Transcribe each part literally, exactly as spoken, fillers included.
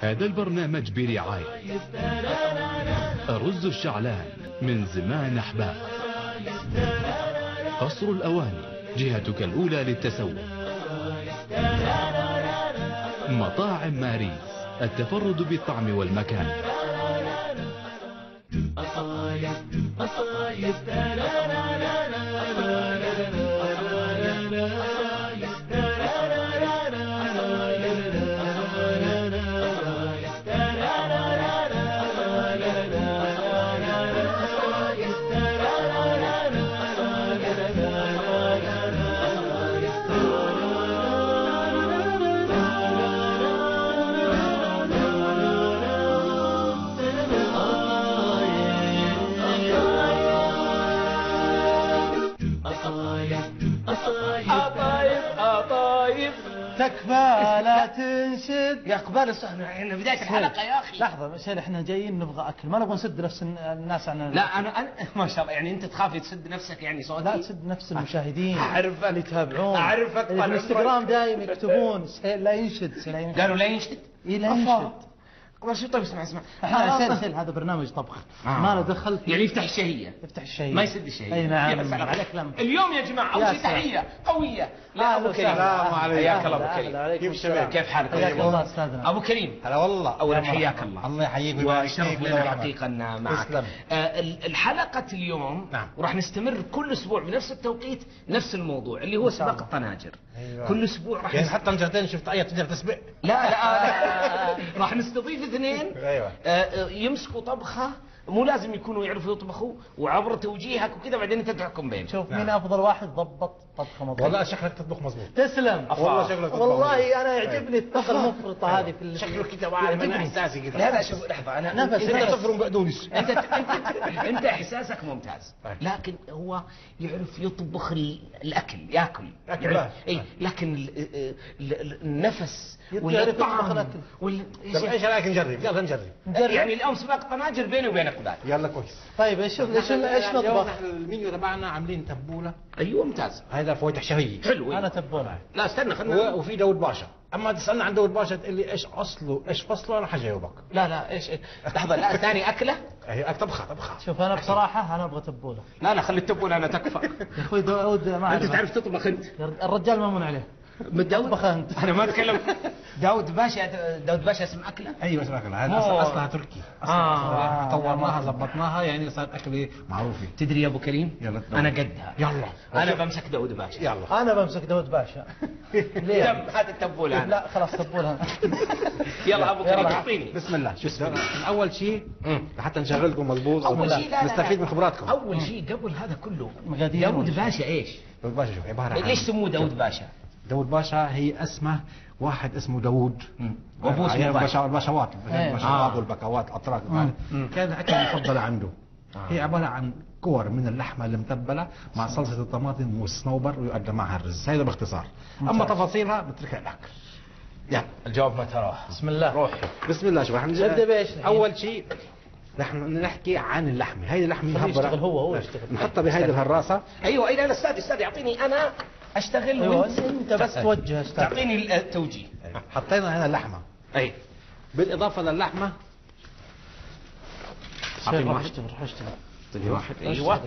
هذا البرنامج برعاية أرز الشعلان من زمان أحباب، قصر الأواني جهتك الأولى للتسوق، مطاعم ماري التفرد بالطعم والمكان، تكفى لا تنشد يا إقبال. احنا يعني بداية الحلقة يا أخي. لحظة بس احنا جايين نبغى أكل، ما نبغى نسد نفس الناس عن لا أنا أنا ما شاء الله. يعني أنت تخاف تسد نفسك يعني صوتي؟ لا تسد نفس المشاهدين. أعرفك اللي يتابعون، أعرفك اللي في الانستغرام دايم يكتبون سهيل لا ينشد، سهيل لا ينشد، قالوا لا ينشد إي لا ينشد. طيب اسمع اسمع سهيل سهيل هذا برنامج طبخ آه. ما له دخل يعني يفتح الشهية، يفتح الشهية ما يسد الشهية. اي نعم عليك لم. اليوم يا جماعة أول تحية قوية لأبو كريم. السلام عليكم، حياك الله أبو كريم، كيف الشباب، كيف حالك؟ حياك الله أستاذنا أبو كريم. هلا والله، أولا حياك الله. الله يحييك وشرف لنا حقيقة أن معك. الحلقة اليوم وراح نستمر كل أسبوع بنفس التوقيت نفس الموضوع اللي هو سباق الطناجر. كل أسبوع راح يعني حتى طنجرتين شفت أي تقدر تسبق؟ لا لا راح نستضيف اثنين يمسكوا طبخة، مو لازم يكونوا يعرفوا يطبخوا، وعبر توجيهك وكذا بعدين انت تحكم بينهم. شوف مين افضل واحد ضبط طبخه مضبوط. والله شكلك تطبخ مضبوط. تسلم والله شكلك تطبخ. والله انا يعجبني الطبخه المفرطه هذه في شكلك كذا واعي من احساسي كذا. لا لا شوف لحظه انا نفس انت تفرم بقدونس انت انت احساسك ممتاز، لكن هو يعرف يطبخ الاكل ياكل اي، لكن النفس ولا الطعم ولا ايش رايك نجرب؟ يلا نجرب. يعني اليوم سباق طناجر بيني وبينك. يلا كويس. طيب ايش ايش ايش نطبخ؟ نحن المنيو تبعنا عاملين تبوله. ايوه ممتاز. هذا فواتح شهيه. حلو. انا تبوله. لا استنى خلينا و... وفي داود باشا. اما تسالنا عن داود باشا تقول لي ايش اصله ايش فصله انا حجاوبك. لا لا ايش لحظه لا ثاني اكله. هي طبخه طبخه. شوف انا بصراحه انا ابغى تبوله. لا لا خلي التبوله انا تكفى. يا اخوي داود ما انت تعرف تطبخ انت. الرجال مامون عليه. تطبخ انت. انا ما اتكلم. داود باشا داود باشا اسم اكله؟ ايوه اسم اكله، هذا اصلها تركي، اصلها طورناها ظبطناها يعني صارت اكله معروفه. تدري يا ابو كريم؟ يلا انا قدها. يلا انا بمسك داود باشا. يلا انا بمسك داود باشا. ليه؟ هات التبوله. لا خلاص تبوله. يلا ابو كريم اعطيني. بسم الله. شو اسمه؟ اول شيء حتى نشغلكم مضبوط ونستفيد من خبراتكم. اول شيء قبل هذا كله داود باشا ايش؟ داود باشا شوف عباره عن ليش سموه داود باشا؟ داود باشا هي اسمه واحد اسمه داود وابوه اسمه باشا. البشوات البشوات والبكوات الاتراك كان اكله مفضله عنده. هي عباره عن كور من اللحمه المتبله مع صلصه الطماطم والصنوبر ويقدم معها الرز. هذا باختصار. اما تفاصيلها بتركها لك. يلا الجواب ما تراه. بسم الله روح. بسم الله. شوف احنا اول شيء نحن نحكي عن اللحمه. هذه اللحمه مهبره. يشتغل هو هو يشتغل. نحطها بهذه الهراسه. ايوه اي لا استاذ استاذ يعطيني انا اشتغل وانت انت بس توجه استاذ تعطيني التوجيه. حطينا هنا اللحمه اي بالاضافه للحمه اعطيني واحد اعطيني واحد ايوه.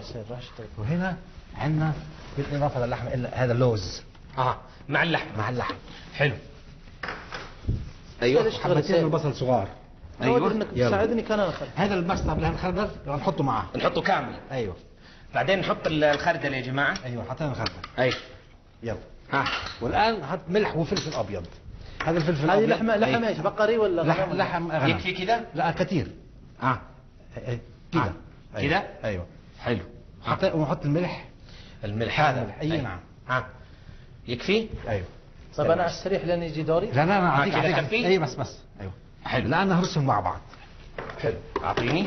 وهنا عندنا بالاضافه للحمه الا هذا اللوز اه مع اللحمه مع اللحم. حلو ايوه. حبتين من بصل صغار. ايوه انك تساعدني كان اخر. هذا البصل بالخردل نحطه معاه نحطه كامل. ايوه بعدين نحط الخردل يا جماعه. ايوه حطينا الخردل. ايوه يلا ها. والان حط ملح وفلفل ابيض. هذا الفلفل الابيض هذه لحمه لحم ايش بقري ولا لحم لحم غنم؟ يكفي كذا؟ لا كثير اه كذا كذا. ايوه حلو. حط ونحط الملح. الملح هذا اي نعم ها يكفي؟ ايوه. طب انا على السريع لين يجي دوري؟ لا لا انا اعطيك كفي؟ اي بس بس ايوه حلو. الان نهرسهم مع بعض. حلو اعطيني.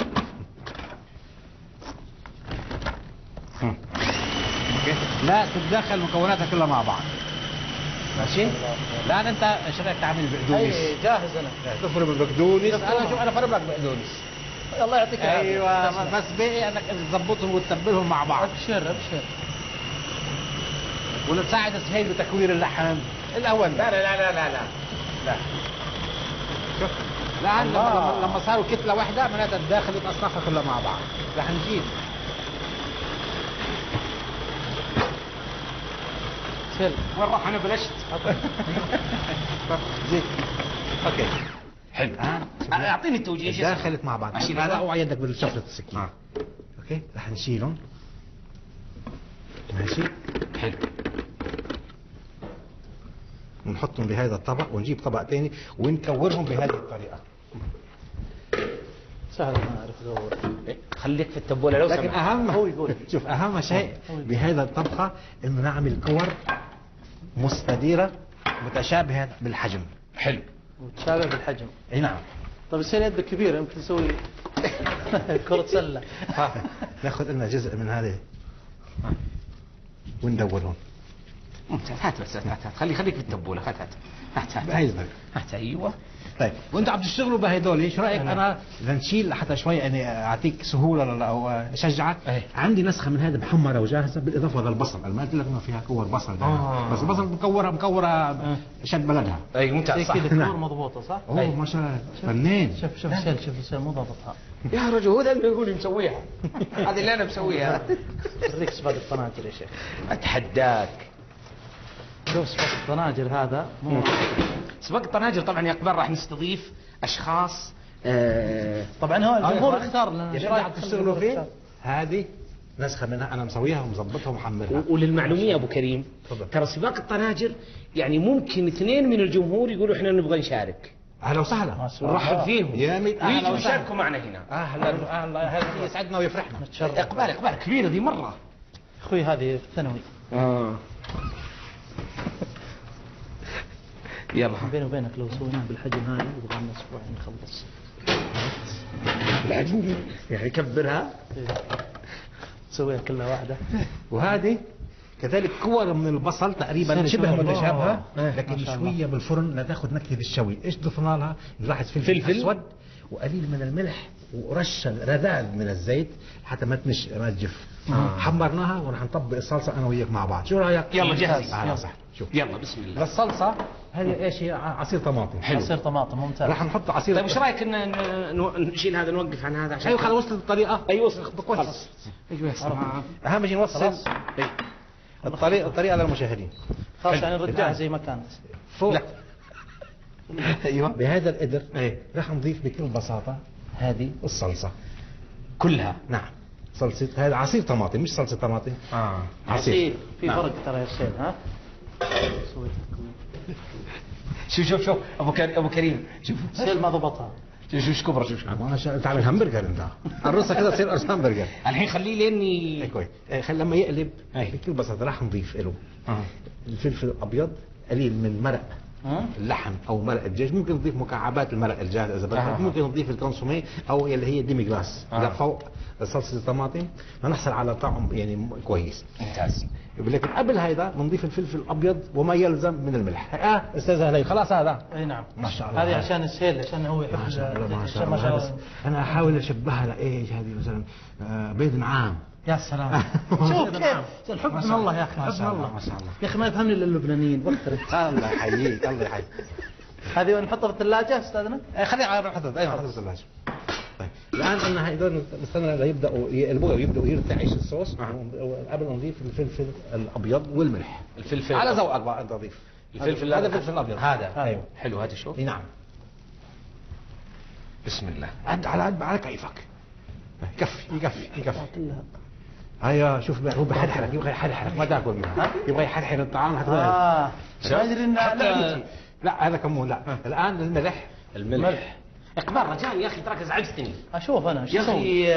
لا تتدخل مكوناتها كلها مع بعض. ماشي؟ الان انت ايش رايك تعمل البقدونس؟ اي جاهز انا. تفرم البقدونس. انا شوف انا فرم لك بقدونس. الله يعطيك العافيه. ايوه بس باقي انك تظبطهم وتتبلهم مع بعض. ابشر ابشر. ولا تساعد سهيل بتكوير اللحم الاول. لا لا لا لا لا لا. شوف لأن لما, لما صاروا كتلة واحدة معناتها الداخل يتصنفها كلها مع بعض. راح نجيب سيل وين راح؟ أنا بلشت زين أوكي حلو. أنا أعطيني التوجيه داخلت مع بعض. أشيل هذا أو يدك بالشفرة السكين. آه. أوكي راح نشيلهم ماشي حلو ونحطهم بهذا الطبق ونجيب طبق ثاني ونكورهم بهذه الطريقه. سهل ما اعرف دور. خليك في التبوله لو سمحت. لكن اهم هو يقول شوف اهم شيء بهذا الطبخه انه نعمل كور مستديره متشابهه بالحجم. حلو. متشابهه بالحجم. اي نعم. طيب السيل يدك كبيره يمكن تسوي كره سله. ناخذ لنا جزء من هذه وندورهم. هات بس هات هات خلي خليك في التبوله. هات هات هات هات بهيزبك. هات ايوه. طيب وانتوا عم تشتغلوا بهدول ايش رايك انا لنشيل حتى شوي يعني اعطيك سهوله او اشجعك. أيه. عندي نسخه من هذا محمره وجاهزه بالاضافه للبصل. انا ما قلت لك انه فيها كور بصل ده. آه. بس البصل مكوره مكوره شد بلدها. اي ممتاز صح. الكور مضبوطه صح. اوه ما شاء الله فنان. شوف شوف سهل شوف سهل مو ضابطها يا رجل. هو ده اللي يقول مسويها. هذه اللي انا مسويها. اوريك سباق الطناجر يا شيخ. اتحداك. شوف سباق الطناجر هذا مو سباق الطناجر. طبعا يا اقبال راح نستضيف اشخاص. آه طبعا هو الجمهور اختار لنا ايش رايك تشتغلوا فيه؟ هذه نسخه منها انا مسويها ومظبطها ومحملها. وللمعلوميه ابو كريم ترى سباق الطناجر يعني ممكن اثنين من الجمهور يقولوا احنا نبغى نشارك. اهلا وسهلا نرحب فيهم ويجوا يشاركوا معنا هنا. اهلا اهلا هذا يسعدنا ويفرحنا. اقبال اقبال كبيره ذي مره اخوي. هذه الثانوي. اه يلا بيني وبينك لو سويناها بالحجم هذا يبغى لنا اسبوعين نخلص. العجيب يعني كبرها تسويها كلها واحده. وهذه كذلك كور من البصل تقريبا شبه متشابهه لكن شويه بالفرن لتاخذ نكهه الشوي. ايش ضفنا لها؟ نلاحظ فلفل اسود وقليل من الملح ورشه رذاذ من الزيت حتى ما تنش ما تجف. آه. حمرناها وراح نطبق الصلصه انا وياك مع بعض. شو رايك؟ يلا جاهز. على صح. شوف يلا بسم الله. للصلصه هذه ايش هي؟ عصير طماطم. حلو. عصير طماطم ممتاز. راح نحط عصير. طيب ايش رايك ان نشيل هذا نوقف عن هذا عشان ايوه خلص وصلت الطريقه. ايوه وصلت خلص. ايوه اهم شيء نوصل الطريقه الطريقه للمشاهدين. خلاص يعني نرجعها زي ما كانت. فوق. ايوه بهذا القدر راح نضيف بكل بساطه هذه الصلصه كلها. نعم. صلصه هذا عصير طماطم مش صلصه طماطم. اه عصير, عصير. في نعم. فرق ترى يا شيخ. ها شوف شوف شوف ابو كريم ابو كريم شوف سيل ما ضبطها. شوف شوف كبرة. شوف شوف تعمل همبرجر انت. الرصه كذا تصير ارز همبرجر. الحين خليه لاني كويس. خلي لما يقلب بكل بساطه راح نضيف له آه. الفلفل الابيض قليل من مرق اللحم او مرق الدجاج. ممكن نضيف مكعبات المرق الجاهز اذا بدك. آه. ممكن نضيف الكونسومي او اللي هي ديمي جلاس آه. لفوق صلصه الطماطم لنحصل على طعم يعني كويس ممتاز. لكن قبل هيدا بنضيف الفلفل الابيض وما يلزم من الملح. اه استاذ هليل خلاص هذا. اي نعم ما شاء الله. هذه عشان السيل عشان هو يحب. ما شاء الله ما شاء الله. انا احاول اشبهها لايش هذه مثلا آه بيض نعام. يا سلام. شوف كيف الحب من الله يا اخي. ما شاء الله ما شاء الله يا اخي ما يفهمني الا اللبنانيين. الله يحييك الله يحييك. هذه نحطها في الثلاجه استاذنا. خليها نحطها ايوه نحطها في الثلاجه. الان انا هيقدروا نستنى ليبداوا يقلبوها ويبداوا يرتعش الصوص قبل ما نضيف الفلفل الابيض والملح. الفلفل على ذوقك بقى انت ضيف. الفلفل هذا الفلفل الابيض هذا ايوه حلو. هذا شوف نعم بسم الله. قد على قد على كيفك. يكفي يكفي يكفي. ايوه شوف هو بحرحرك يبغى يحرحرك ما تاكل منها. يبغى يحرحر الطعام حتى اه ما ادري انها لا هذا كمون لا. الان الملح الملح اقبال رجاني يا اخي تراك ازعجتني. اشوف انا يا اخي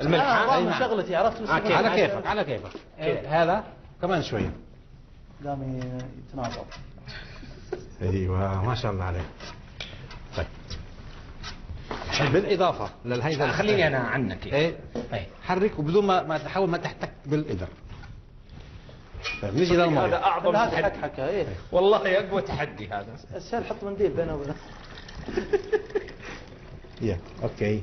الملح انا شغلتي عرفت على كيفك على كيفك. إيه. هذا كمان شويه قام يتناقض. ايوه ما شاء الله عليك. طيب بالاضافه لهيدا خليني انا عنك. ايه ايه حرك وبدون ما ما تحاول ما تحتك بالقدر. طيب نجي للموضوع. هذا اعظم تحدي. ايه والله اقوى تحدي هذا. السهل حط منديل بينه وبينه. يا اوكي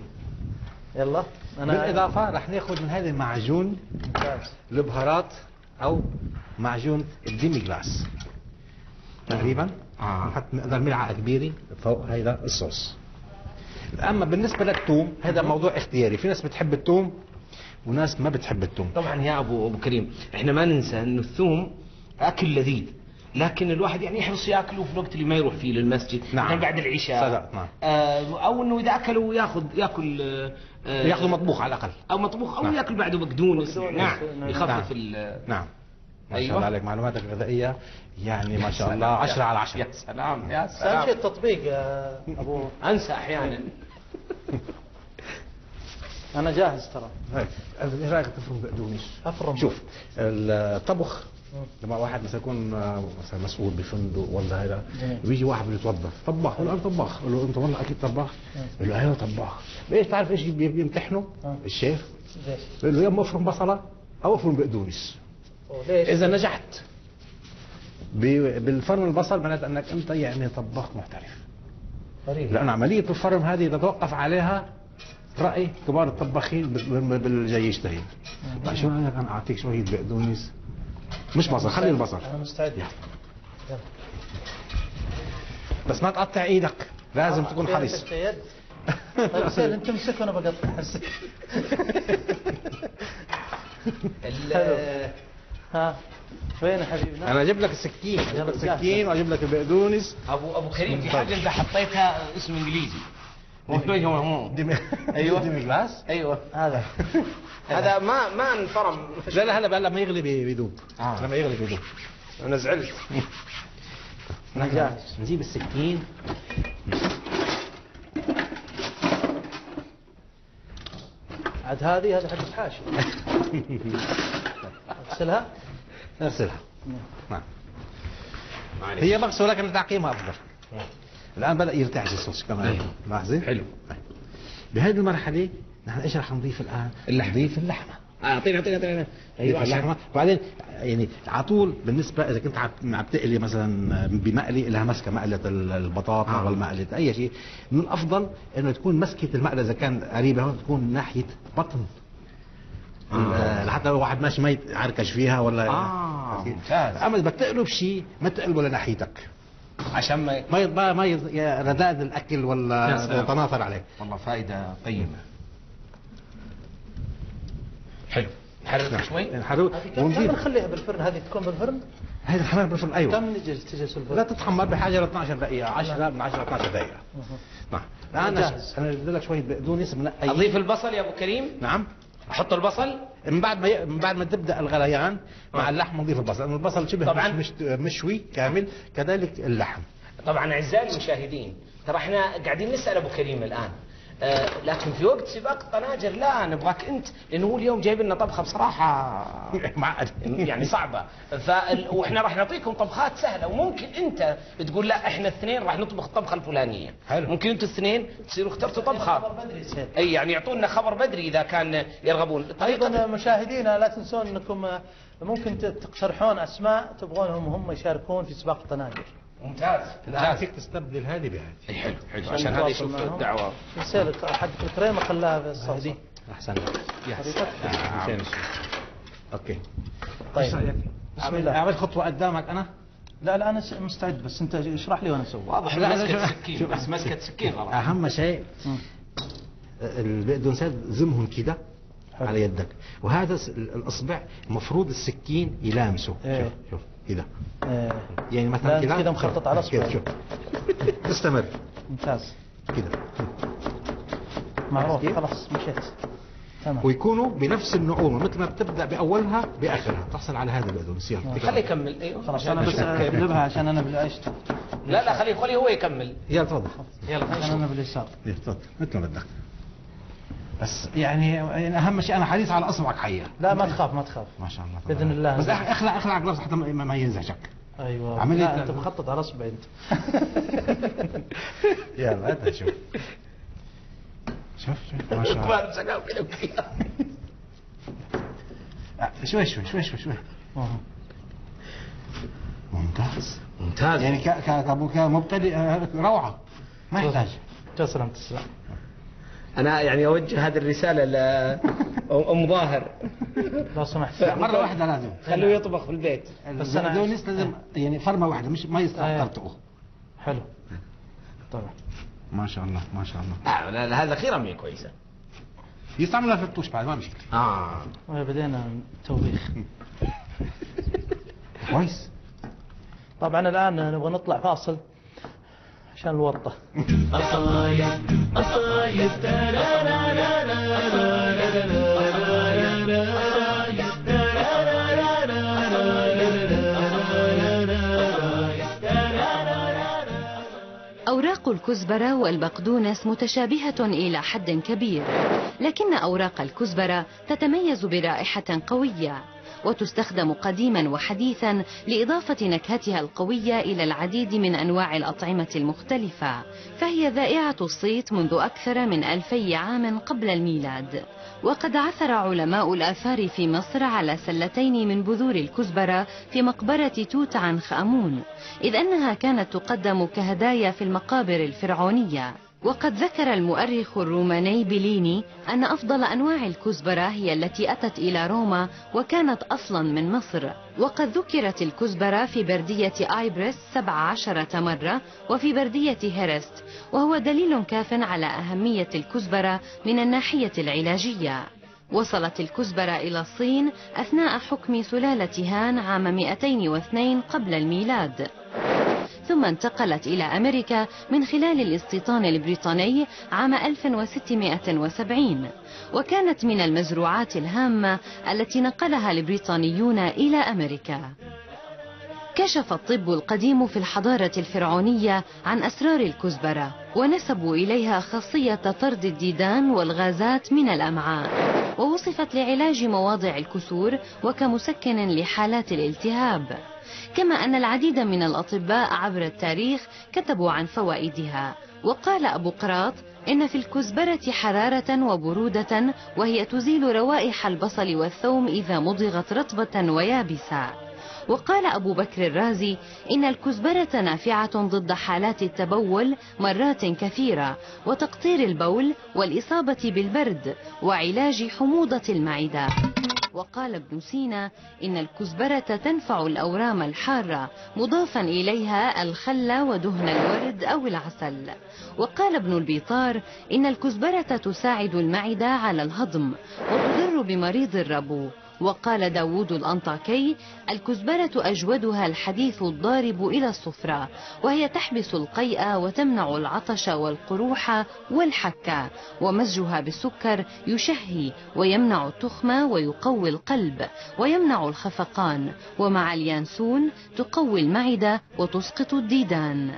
يلا انا بالاضافه رح ناخذ من هذا المعجون البهارات او معجون الديمي جلاس تقريبا. نحط مقدار ملعقه كبيره فوق هيدا الصوص. اما بالنسبه للثوم هذا موضوع اختياري، في ناس بتحب الثوم وناس ما بتحب الثوم. طبعا يا ابو ابو كريم احنا ما ننسى انه الثوم اكل لذيذ، لكن الواحد يعني يحرص ياكله في الوقت اللي ما يروح فيه للمسجد. نعم. بعد العشاء. صدق. نعم. آه او انه اذا اكله ياخذ ياكل آه ياخذ مطبوخ على الاقل او مطبوخ او نعم. ياكل بعده بقدونس. نعم. يخفف ال نعم. ما شاء الله عليك، معلوماتك الغذائيه يعني ما شاء الله عشرة على عشرة. يا سلام يا سلام. سجل التطبيق يا ابو انسى احيانا. انا جاهز ترى. ايه رايك تفرم بقدونس؟ افرم. شوف الطبخ لما واحد مثلا يكون مثلا مسؤول بفندق ولا هذا ويجي واحد بده يتوظف طباخ، ولا انا طباخ، قال له انت والله اكيد طباخ؟ قال له ايوه طباخ. ايش تعرف ايش بيمتحنه؟ الشيف. قال له يا اما افرم بصله او افرم بقدونس. إذا نجحت بالفرم البصل معناته أنك أنت يعني طباخ محترف. غريب. لأن عملية الفرم هذه تتوقف عليها رأي كبار الطباخين بالجاي يشتهي. طيب شو رأيك أنا أعطيك شوية بقدونس؟ مش بصل، خلي البصل. أنا مستعد. يلا. يلا. بس ما تقطع إيدك، لازم تكون حريص. طيب سهل أنت امسك وأنا بقطع. ها فين يا حبيبنا؟ انا اجيب لك السكين، اجيب لك السكين واجيب لك البقدونس. ابو ابو كريم في حاجه انت حطيتها اسم انجليزي. ديمي ديمي ايوه ديمي جلاس. ايوه هذا هذا ما ما انفرم. لا لا هلا لما يغلي بيذوب. آه. لما يغلي بيذوب. انا زعلت. انا جاهز. نجيب السكين. عاد هذه هذا حق الحاشي. اغسلها؟ نغسلها. نعم. هي مغسوله لكن تعقيمها افضل. الان بدا يرتاح الصوص كمان. لاحظين؟ حلو. بهذه المرحله نحن ايش راح نضيف الان؟ نضيف اللحمه. اعطينا اعطينا اعطينا. ايوه اللحمه، وبعدين يعني على طول بالنسبه اذا كنت عم تقلي مثلا بمقلي لها مسكه، مقله البطاطا آه. ولا مقله اي شيء، من الافضل انه تكون مسكه المقله اذا كان قريبه تكون ناحيه بطن. آه. حتى لو واحد ماشي ما يتعركش فيها ولا اه ممتاز. اما اذا بدك تقلب شيء ما تقلبه لناحيتك عشان ما ما يض... ما يض... رداد الاكل ولا تناثر عليه. والله فائده قيمه. حلو. نحررها شوي نحرر ونجيب نخليها بالفرن. هذه تكون بالفرن، هذه الحمام بالفرن. ايوه كم تجلس بالفرن؟ لا تتحمر بحاجه ل اثنعش دقيقه، عشرة من عشرة ل اثنعش دقيقه. نعم. انا انا بدي لك شويه بقدونس من أي... اضيف البصل يا ابو كريم. نعم. احط البصل من بعد ما ي... من بعد ما تبدا الغليان مع اللحم نضيف البصل، لانه البصل شبه طبعا مش مشوي كامل، كذلك اللحم. طبعا اعزائي المشاهدين، ترى احنا قاعدين نسال ابو كريم الان، آه لكن في وقت سباق الطناجر لا نبغاك انت، لانه هو اليوم جايب لنا طبخه بصراحه معقده يعني صعبه، ف واحنا راح نعطيكم طبخات سهله، وممكن انت تقول لا احنا الاثنين راح نطبخ الطبخه الفلانيه. حلو. ممكن انتوا الاثنين تصيروا اخترتوا طبخه اي يعني يعطونا خبر بدري اذا كان يرغبون. ايضا مشاهدينا لا تنسون انكم ممكن تقترحون اسماء تبغونهم هم يشاركون في سباق الطناجر. ممتاز. لا فيك تستبدل هذه بهذه. اي حلو حلو عشان هذه يشوف الدعوه. سير حق الكريمه خلاها بالصوص. احسن. يا حسن. اوكي. طيب. بسم الله. اعمل خطوه قدامك انا. لا لا انا مستعد، بس انت اشرح لي وانا اسوي. واضح مسكه سكين، بس مسكه سكين غلط. اهم شيء البقدونسات زمهم كده على يدك، وهذا الاصبع مفروض السكين يلامسه. شوف شوف. كده ايه يعني مثلا كده كده مخطط على اصبعك. شوف تستمر. ممتاز. كده معروف. خلاص مشيت تمام. ويكونوا بنفس النعومه مثل ما بتبدا باولها باخرها تحصل على هذا البقدونس. يلا خليه يكمل. ايوه خلاص انا بس اقلبها عشان انا بالعيش. لا لا خليه خليه هو يكمل. يلا تفضل. يلا عشان انا باليسار. يلا تفضل مثل ما بدك، بس يعني اهم شيء انا حريص على اصبعك حقيقه. لا ما تخاف ما تخاف ما شاء الله باذن الله. بس اخلع اخلع جلافز حتى ما ينزعجك. ايوه لا انت مخطط على اصبعي انت. يلا انت شوف شوف شوف ما شاء الله. شوي شوي شوي شوي شوي. ممتاز ممتاز. يعني كابوك مبتدئ روعه ما يحتاج. تسلم تسلم. أنا يعني أوجه هذه الرسالة لأم ظاهر لو سمحت. مرة واحدة لازم خلوه يطبخ في البيت. بس أنا لازم يعني فرمة واحدة مش ما يستطيع ترتقه. حلو طبعا. ما شاء الله ما شاء الله. لا هذا خيره مني كويسه. يستعملها في الطوش بعد ما مشكله. اه بدينا توبيخ. كويس. طبعا الان نبغى نطلع فاصل عشان الورطه. أصايد أصايد أوراق الكزبرة والبقدونس متشابهة إلى حد كبير، لكن أوراق الكزبرة تتميز برائحة قوية، وتستخدم قديما وحديثا لإضافة نكهتها القوية إلى العديد من أنواع الأطعمة المختلفة، فهي ذائعة الصيت منذ أكثر من ألفي عام قبل الميلاد. وقد عثر علماء الآثار في مصر على سلتين من بذور الكزبرة في مقبرة توت عنخ آمون، إذ أنها كانت تقدم كهدايا في المقابر الفرعونية. وقد ذكر المؤرخ الروماني بليني أن أفضل أنواع الكزبرة هي التي أتت إلى روما وكانت أصلا من مصر. وقد ذكرت الكزبرة في بردية آيبرس سبع عشرة مرة وفي بردية هيرست، وهو دليل كاف على أهمية الكزبرة من الناحية العلاجية. وصلت الكزبرة إلى الصين أثناء حكم سلالة هان عام مئتين واثنين قبل الميلاد، ثم انتقلت إلى أمريكا من خلال الاستيطان البريطاني عام ألف وستمئة وسبعين، وكانت من المزروعات الهامة التي نقلها البريطانيون إلى أمريكا. كشف الطب القديم في الحضارة الفرعونية عن أسرار الكزبرة، ونسبوا إليها خاصية طرد الديدان والغازات من الأمعاء، ووصفت لعلاج مواضع الكسور وكمسكن لحالات الالتهاب. كما أن العديد من الأطباء عبر التاريخ كتبوا عن فوائدها، وقال أبو قراط إن في الكزبرة حرارة وبرودة، وهي تزيل روائح البصل والثوم إذا مضغت رطبة ويابسة. وقال أبو بكر الرازي إن الكزبرة نافعة ضد حالات التبول مرات كثيرة وتقطير البول والإصابة بالبرد وعلاج حموضة المعدة. وقال ابن سينا إن الكزبرة تنفع الأورام الحارة، مضافا إليها الخل ودهن الورد أو العسل. وقال ابن البيطار إن الكزبرة تساعد المعدة على الهضم وتضر بمريض الربو. وقال داود الأنطاكي الكزبرة أجودها الحديث الضارب إلى الصفرة، وهي تحبس القيء وتمنع العطش والقروح والحكة، ومزجها بالسكر يشهي ويمنع التخمة ويقوي القلب ويمنع الخفقان، ومع اليانسون تقوي المعدة وتسقط الديدان.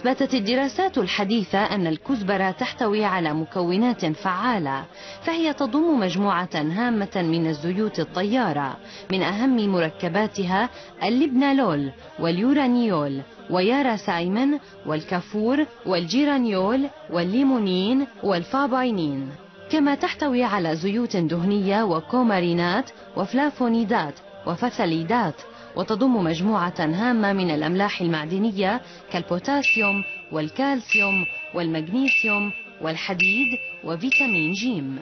أثبتت الدراسات الحديثة أن الكزبرة تحتوي على مكونات فعالة، فهي تضم مجموعة هامة من الزيوت الطيارة، من أهم مركباتها اللبنالول واليورانيول ويارا سايمن والكافور والجيرانيول والليمونين والفاباينين. كما تحتوي على زيوت دهنية وكومارينات وفلافونيدات وفثليدات، وتضم مجموعة هامة من الأملاح المعدنية كالبوتاسيوم والكالسيوم والمغنيسيوم والحديد وفيتامين جيم.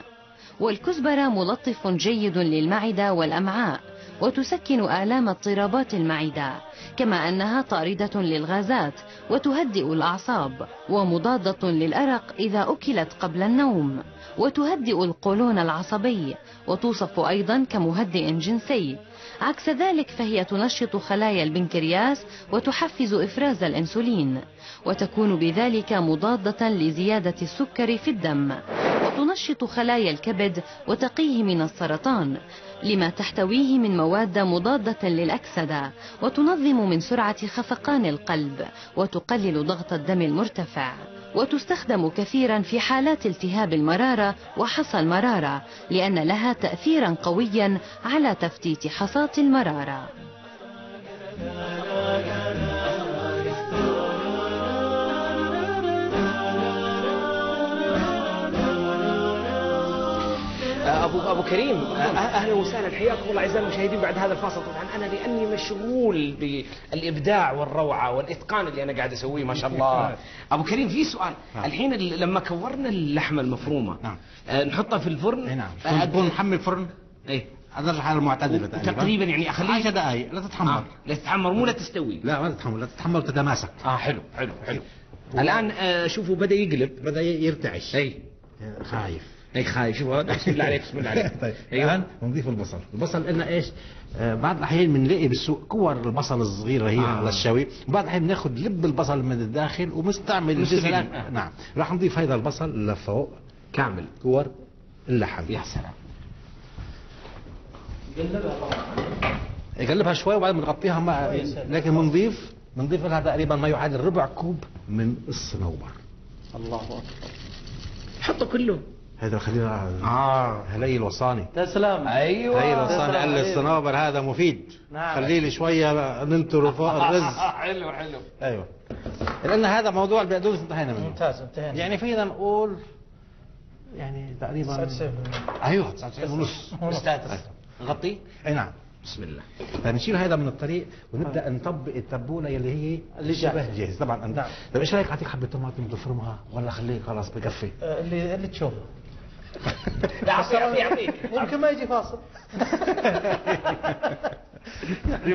والكزبرة ملطف جيد للمعدة والأمعاء، وتسكن آلام اضطرابات المعدة، كما أنها طاردة للغازات وتهدئ الأعصاب، ومضادة للأرق إذا أكلت قبل النوم، وتهدئ القولون العصبي، وتوصف أيضا كمهدئ جنسي. عكس ذلك فهي تنشط خلايا البنكرياس وتحفز إفراز الأنسولين، وتكون بذلك مضادة لزيادة السكر في الدم، وتنشط خلايا الكبد وتقيه من السرطان لما تحتويه من مواد مضادة للأكسدة، وتنظم من سرعة خفقان القلب، وتقلل ضغط الدم المرتفع، وتستخدم كثيرا في حالات التهاب المرارة وحصى المرارة، لأن لها تأثيرا قويا على تفتيت حصاة المرارة. أبو أبو كريم أهلا وسهلا، حياكم الله أعزائي المشاهدين. بعد هذا الفاصل طبعا أنا لأني مشغول بالإبداع والروعة والإتقان اللي أنا قاعد أسويه ما شاء الله. أبو كريم في سؤال، الحين لما كورنا اللحمة المفرومة نحطها في الفرن؟ نعم، نكون نحمي الفرن إيه هذا الحاله المعتدله تقريبا، يعني اخليه عشر دقائق لا تتحمر. آه. لا تتحمر مو لا تستوي، لا ما تتحمر، لا تتحمر وتتماسك. اه حلو حلو حلو. الان آه شوفوا بدا يقلب، بدا يرتعش. اي خايف، اي خايف. شوفوا بسم الله عليك، بسم الله عليك. طيب الان نضيف البصل. البصل لنا ايش؟ آه بعض الاحيان بنلاقي بالسوق كور البصل الصغيره هي على آه. الشوي، وبعض الاحيان بناخذ لب البصل من الداخل ومستعمل السلام. آه. نعم، راح نضيف هذا البصل لفوق كامل كور اللحم. يا سلام، يقلبها شوي وبعدين بنغطيها مع، لكن بنضيف بنضيف لها تقريبا ما يعادل ربع كوب من الصنوبر. الله اكبر. حطه كله هذا، خلينا اه هلي الوصاني. تسلم. ايوه هلي الوصاني قال لي الصنوبر هذا مفيد. نعم، خليه لي شويه ننطر فوق الرز. حلو حلو. ايوه، لان هذا موضوع البقدونس انتهينا منه. ممتاز، انتهينا يعني فينا نقول يعني تقريبا تسعة وتسعين بالمئة. ايوه تسعة وتسعين ونص. مستعد نغطيه؟ اي نعم. بسم الله. فنشيل هذا من الطريق ونبدا نطبق التبوله اللي هي اللي شبه جاهز طبعا. نعم. طيب ايش رايك اعطيك حبه طماطم تفرمها ولا خليه خلاص بكفي؟ اللي اللي تشوفه. لا اعطيك، ممكن ما يجي فاصل.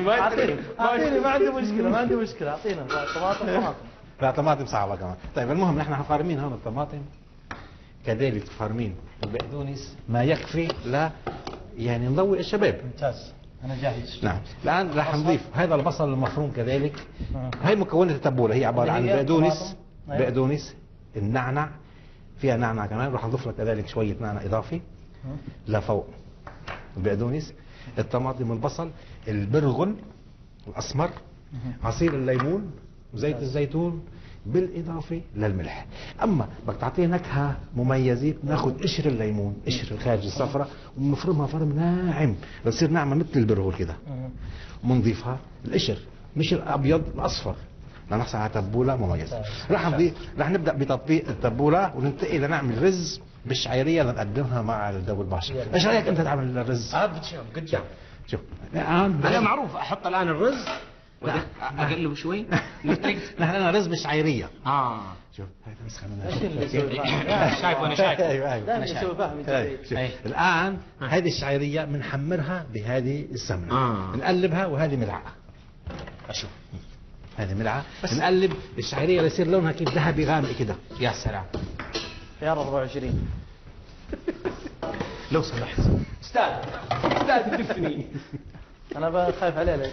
اعطيني اعطيني ما عندي مشكله، ما عندي مشكله، اعطينا طماطم طماطم. لا طماطم صعبه كمان. طيب المهم نحن فارمين هون الطماطم، كذلك فارمين البقدونس ما يكفي لا يعني نضوي الشباب. ممتاز، أنا جاهز. نعم، الآن راح نضيف هذا البصل المفروم كذلك. آه. هي مكونة التبولة، هي عبارة عن بقدونس، بقدونس، النعنع، فيها نعنع كمان، راح نضيف لك كذلك شوية نعنع إضافي. آه. لفوق البقدونس، الطماطم والبصل، البرغل الأسمر، آه. عصير الليمون وزيت الزيتون، بالإضافة للملح. أما بدك تعطيه نكهة مميزة بناخذ قشر الليمون، قشر الخارج الصفراء، وبنفرمها فرم ناعم بتصير ناعمة مثل البرغل كده. وبنضيفها القشر، مش الأبيض، الأصفر، لنحصل على تبولة مميزة. راح نضيف، راح نبدأ بتطبيق التبولة وننتقل لنعمل رز بالشعيرية لنقدمها مع داود باشا. إيش رأيك أنت تعمل الرز؟ آه قد جاب. شوف الآن أنا معروف أحط الآن الرز اقلب شوي. نحن انا رز بالشعيريه. اه شوف هاي نسخه منها. ايش اللي شايف؟ انا شايف. ايوه ايوه انا شايف. فاهم الان هذه الشعيريه بنحمرها بهذه السمنه، بنقلبها وهذه ملعقه. اشوف هذه ملعقه، بنقلب الشعيريه ليصير لونها كيف ذهبي غامق كده. يا سلام يا أربعة وعشرين لو سمحت استاذ استاذ تلفني انا خايف عليه لك.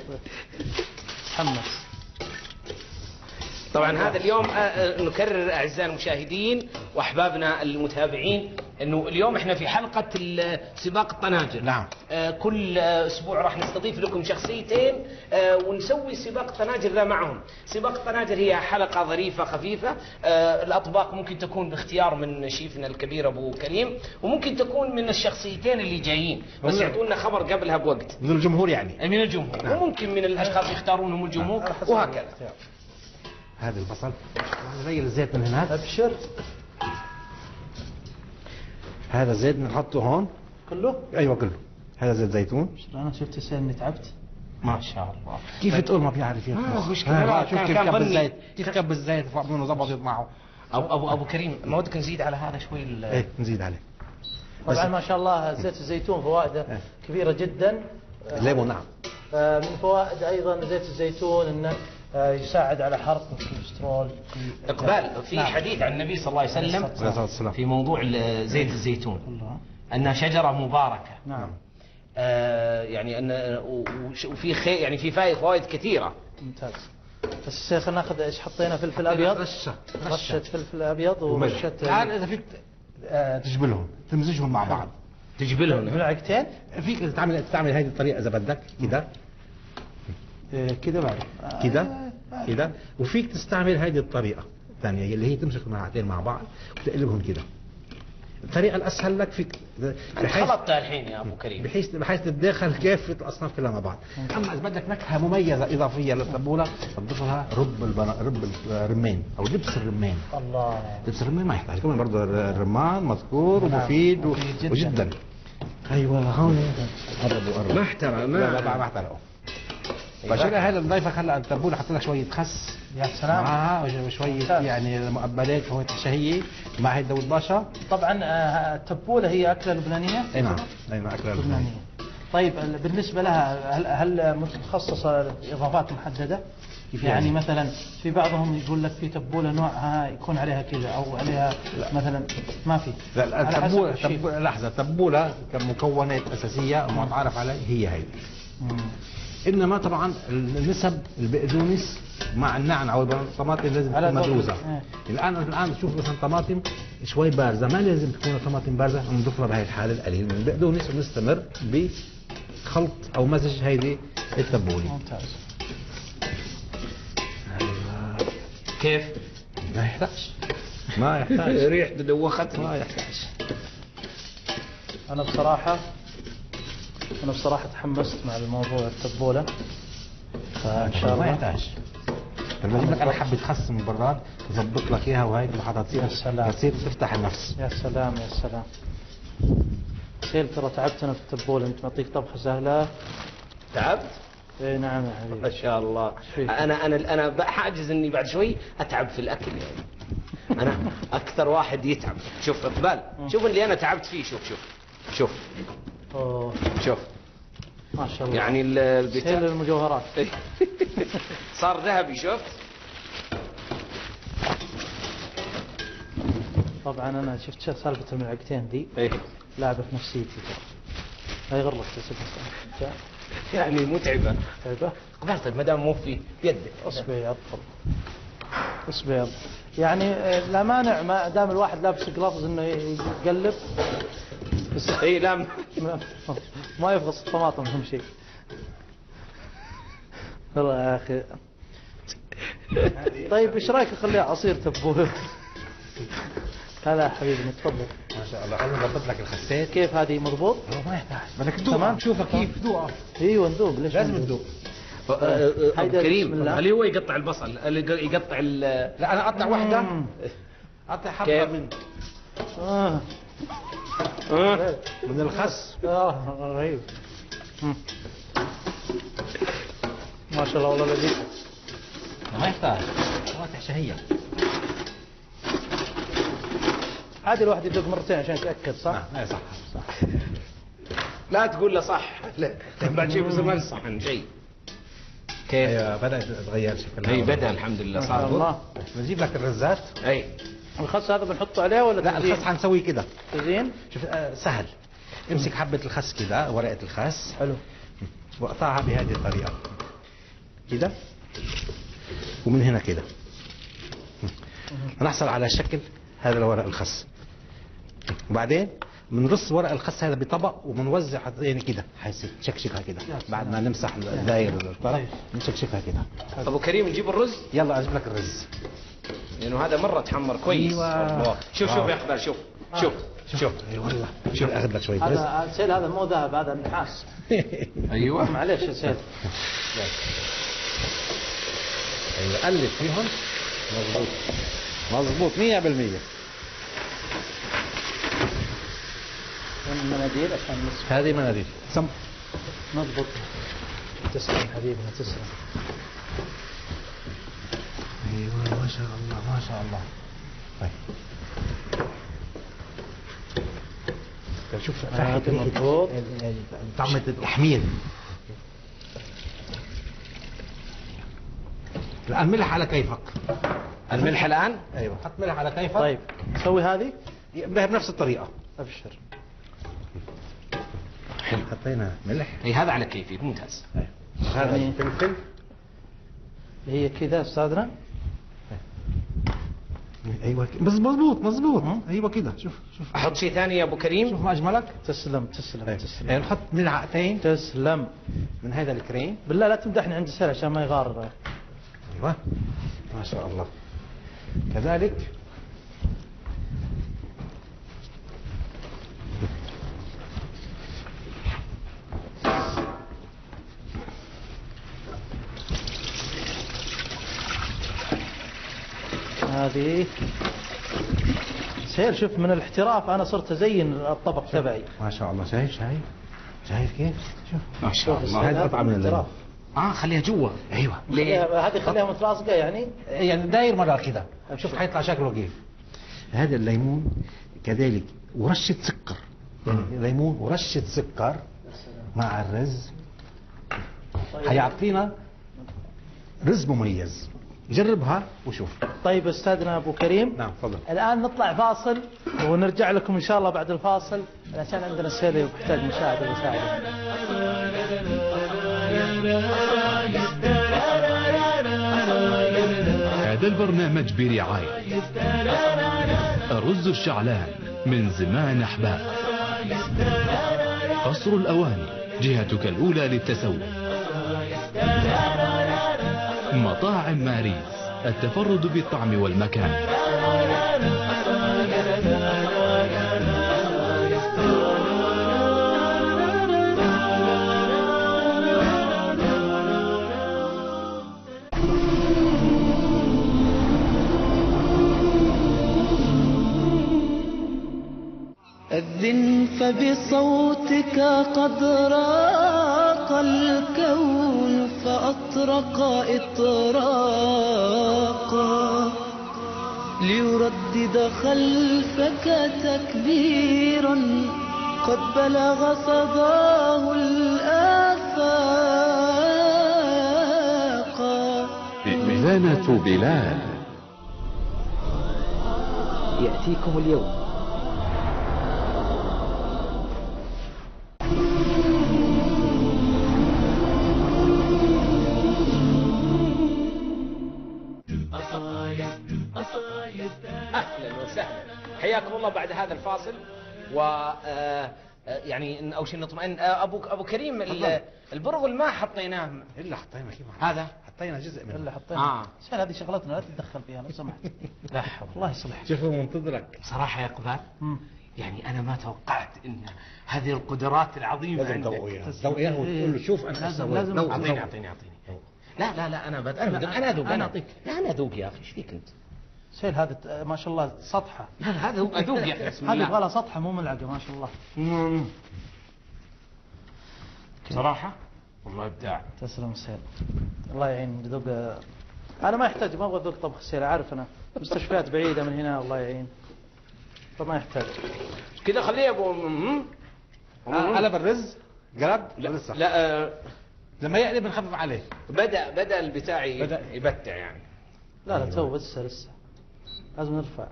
حمص. طبعا هذا اليوم نكرر اعزائي المشاهدين واحبابنا المتابعين انه اليوم احنا في حلقه سباق الطناجر. نعم. كل اسبوع راح نستضيف لكم شخصيتين ونسوي سباق الطناجر ذا معهم. سباق الطناجر هي حلقه ظريفه خفيفه، الاطباق ممكن تكون باختيار من شيفنا الكبير ابو كريم، وممكن تكون من الشخصيتين اللي جايين، بس يعطونا خبر قبلها بوقت. من الجمهور يعني؟ من الجمهور. نعم. وممكن من الاشخاص يختارونهم الجمهور. نعم. وهكذا. هذا البصل زي الزيت من هناك. ابشر. هذا الزيت بنحطه هون كله. ايوه كله، هذا زيت زيتون. انا شفت سهيل اني تعبت ما شاء الله. كيف تقول ما بيعرف يطبخ؟ لا شوف كيف كب الزيت، كيف كب الزيت فوق منه ظبطت معه. ابو ابو ابو كريم ما ودك نزيد على هذا شوي؟ ايه نزيد عليه طبعا. ما شاء الله زيت الزيتون فوائده ايه. كبيره جدا. الليمون. نعم. آه من فوائد ايضا زيت الزيتون انه يساعد على حرق الكوليسترول. إقبال في حديث عن النبي صلى الله عليه وسلم في موضوع زيت الزيتون أنها شجرة مباركة. نعم. آه يعني أن وفي خير، يعني في فوائد كثيرة. ممتاز. بس الشيخ ناخذ ايش حطينا؟ فلفل أبيض، رشة رشة فلفل أبيض ورشة. الآن إذا فيك تجبلهم تمزجهم مع بعض، تجبلهم ملعقتين فيك تعمل تعمل هذه الطريقة إذا بدك كده كده بعد كده كده، وفيك تستعمل هذه الطريقه الثانيه اللي هي تمسك الملعقتين مع بعض وتقلبهم كده. الطريقه الاسهل لك فيك خلطتها الحين يا ابو كريم بحيث بحيث تتداخل كافه الاصناف كلها مع بعض. اما اذا بدك نكهه مميزه اضافيه للتبوله تضيف لها رب البنا... رب الرمان او دبس الرمان. الله، دبس الرمان ما يحتاج كمان برضه، الرمان مذكور ومفيد وجدا. ايوه هون قربوا محترق ما محترقوا. فشينا هذا الضيفه خلى انتربول حط لك شويه خس يا سلام معها شويه يعني مقبلات فواتح شهيه مع هي داود باشا. طبعا التبوله هي اكله لبنانيه. اي نعم اي نعم اكله لبنانيه. طيب بالنسبه لها هل هل متخصصه اضافات محدده؟ يعني, يعني مثلا في بعضهم يقول لك في تبوله نوعها يكون عليها كذا او عليها لا. مثلا ما في لا التبوله تبوله لحظه تبوله كمكونات اساسيه متعارف عليها هي هي مم. انما طبعا النسب البقدونس مع النعنع والطماطم لازم تكون مدروسه. اه. الان الان تشوف مثلا طماطم شوي بارزه ما لازم تكون طماطم بارزه نضيف لها بهي الحاله القليل من البقدونس ونستمر بخلط او مزج هيدي التبوله. ممتاز. كيف؟ ما يحتاج ما يحتاج ريحة دوختني ما يحتاج. أنا بصراحة أنا بصراحة تحمست مع الموضوع التبولة فإن شاء الله ما يحتاج. لما أجيب لك أنا حبة خس من براد أضبط لك إياها وهيك لحظة تصير تفتح النفس. يا سلام يا سلام. سيل ترى تعبت أنا في التبولة أنت معطيك طبخة سهلة. تعبت؟ اي نعم يا حبيبي ما شاء الله. انا انا انا حاجز اني بعد شوي اتعب في الاكل يعني. انا اكثر واحد يتعب. شوف اقبال شوف اللي انا تعبت فيه. شوف شوف شوف أوه. شوف ما شاء الله يعني البتاع المجوهرات صار ذهبي. شفت طبعا انا شفت سالفه الملعقتين دي لعبه في نفسيتي لا يغرك تسبب يعني متعبة. متعبة؟ قبل طيب ما دام مو في بيدك اصبر يا ابطل اصبر يعني لا مانع ما دام الواحد لابس جلافز انه يقلب بس اي لا ما, ما يفغص الطماطم اهم شيء. والله يا اخي طيب ايش رايك اخليها عصير تبوله؟ هلا حبيبنا تفضل. ما شاء الله انا ضبط لك الخسات. كيف هذه مضبوط؟ ما يحتاج بدك تدوق تمام شوفها كيف تدوق. ايوه ندوق ليش لازم تدوق. أبو كريم اللي هو يقطع البصل اللي يقطع ال لا انا اقطع واحده اقطع حبه من آه. آه. من الخس اه رهيب ما شاء الله والله لذيذ ما يحتاج فواتح شهيه. عادي الواحد يدق مرتين عشان يتاكد صح؟ نعم اي صح صح لا تقول له صح لا بعد شيء زمان صح عن شيء. كيف؟ ايوه بدات تتغير شكلها. اي بدا الحمد لله صار. الله بجيب لك الرزات. اي الخس هذا بنحطه عليه ولا لا؟ الخس حنسويه كده زين؟ شوف آه سهل. امسك حبه الخس كده ورقه الخس حلو واقطعها بهذه الطريقه كده ومن هنا كده هنحصل على شكل هذا الورق الخس. وبعدين بنرص ورق الخس هذا بطبق وبنوزع يعني كده حيشكشكها كده بعد ما نمسح الداير الطرف نشكشكها كده. ابو كريم نجيب الرز؟ يلا اجيب لك الرز لانه يعني هذا مره تحمر كويس. ايوه شوف شوف يا اخضر شوف شوف شوف اي والله شوف اخذ لك شويه رز. هذا سيل هذا مو ذهب هذا النحاس. ايوه معلش يا سيل. ايوه قلب فيهم مضبوط مظبوط مية بالمية. المناديل عشان نصف هذه مناديل سم مظبوط. تسلم حبيبنا تسلم. ايوه ما شاء الله ما شاء الله. طيب شوف فحمة مظبوط طعمة التحمير. الآن ملح على كيفك. الملح الان؟ ايوه حط ملح على كيفك. طيب سوي هذه بنفس الطريقه. ابشر حلو حطينا ملح. اي هذا على كيفي ممتاز. ايوه هذا الفلفل هي كذا استاذنا. ايوه بس مظبوط مظبوط ايوه كذا. شوف شوف احط شيء ثاني يا ابو كريم؟ شوف ما اجملك. تسلم تسلم أيوة. تسلم يعني نحط ملعقتين تسلم من هذا الكريم. بالله لا تمدحني عند السهل عشان ما يغار. ايوه ما شاء الله. كذلك هذه سهيل شوف من الاحتراف أنا صرت أزين الطبق تبعي. ما شاء الله. شايف شايف شايف كيف؟ شوف ما شاء الله. هذه قطعة من الاحتراف. اه خليها جوا. ايوه ليه؟ هذه خليها متلاصقه يعني يعني داير مره كده شوف حيطلع شكله كيف. هذا الليمون كذلك ورشه سكر، يعني ليمون ورشه سكر مع الرز هيعطينا رز مميز. جربها وشوف. طيب استاذنا ابو كريم. نعم تفضل. الان نطلع فاصل ونرجع لكم ان شاء الله بعد الفاصل علشان عندنا سهيل وبحتاج مساعده مساعده. هذا البرنامج برعاية أرز الشعلان من زمان أحباب، قصر الأواني جهتك الأولى للتسوق، مطاعم ماري التفرد بالطعم والمكان، أذن فبصوتك قد راق الكون فأطرق إطراقا ليردد خلفك تكبيرا قد بلغ صداه الآفاقا. ميزانة بلال يأتيكم اليوم. حياكم الله بعد هذا الفاصل. و يعني اول شيء نطمئن ابو ابو كريم البرغل ما حطيناه الا حطينا كيف هذا حطينا جزء منه الا حطينا اه سهل هذه شغلتنا لا تتدخل فيها لو سمحت. لا حول الله يصلحك. شوفوا منتظرك صراحه يا إقبال. يعني انا ما توقعت ان هذه القدرات العظيمه عندك. لازم تضويها تضويها وتقول له شوف انا لازم لازم اعطيني اعطيني اعطيني. لا لا لا انا انا ادوق انا اعطيك. لا انا ادوق يا اخي ايش فيك انت؟ سهيل هذا ما شاء الله سطحه. هذا هو ادوق يا اخي. هذه يبغى لها سطحه مو ملعقه ما شاء الله. صراحه والله ابداع. تسلم سهيل الله يعين. ذوق انا ما يحتاج ما ابغى ذوق طبخ سهيل عارف انا مستشفيات بعيده من هنا الله يعين فما يحتاج كذا. خليه ابو قلب الرز قلب. لا لا لما يقلب نخفف عليه. بدا بدا البتاع يبتع يعني. لا لا تو لسه لسه لازم نرفع.